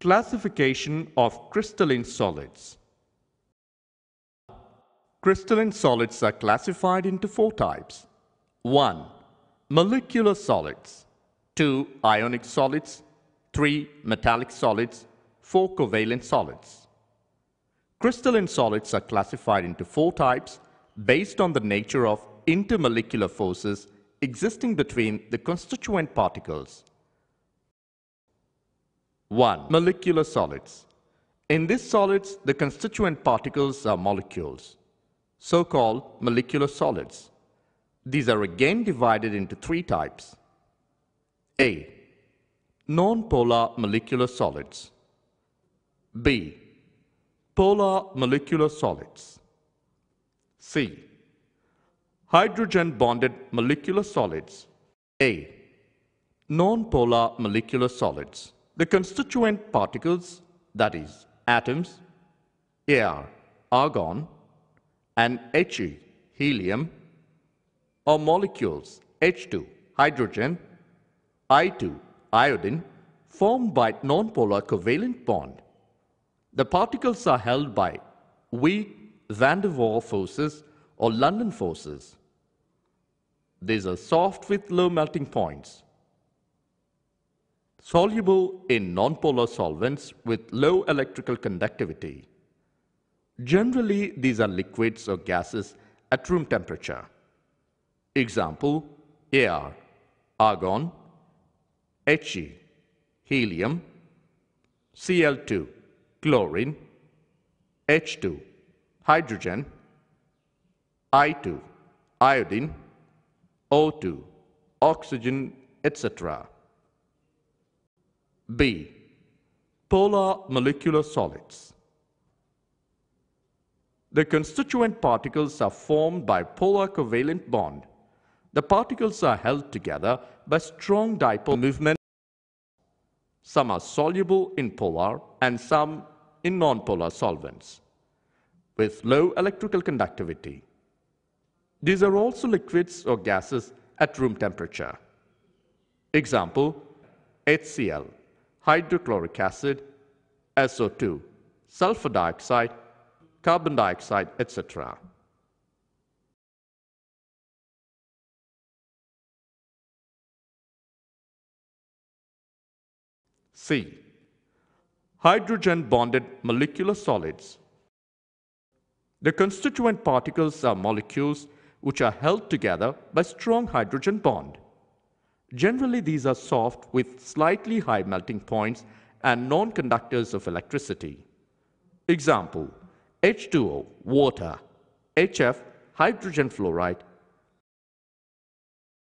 Classification of crystalline solids. Crystalline solids are classified into four types. 1. Molecular solids. 2. Ionic solids. 3. Metallic solids. 4. Covalent solids. Crystalline solids are classified into four types based on the nature of intermolecular forces existing between the constituent particles. 1. Molecular solids. In these solids, the constituent particles are molecules, so-called molecular solids. These are again divided into three types. A. Non-polar molecular solids. B. Polar molecular solids. C. Hydrogen-bonded molecular solids. A. Non-polar molecular solids. The constituent particles, that is, atoms, Ar, argon, and He, helium, or molecules, H2, hydrogen, I2, iodine, formed by nonpolar covalent bond. The particles are held by weak van der Waals forces or London forces. These are soft with low melting points, soluble in nonpolar solvents with low electrical conductivity. Generally, these are liquids or gases at room temperature. Example, Ar, argon, He, helium, Cl2, chlorine, H2, hydrogen, I2, iodine, O2, oxygen, etc. B. Polar molecular solids. The constituent particles are formed by polar covalent bond. The particles are held together by strong dipole movement. Some are soluble in polar and some in nonpolar solvents with low electrical conductivity. These are also liquids or gases at room temperature. Example, HCl, hydrochloric acid, SO2, sulfur dioxide, carbon dioxide, etc. C. Hydrogen-bonded molecular solids. The constituent particles are molecules which are held together by strong hydrogen bond. Generally, these are soft with slightly high melting points and non-conductors of electricity. Example, H2O, water, HF, hydrogen fluoride,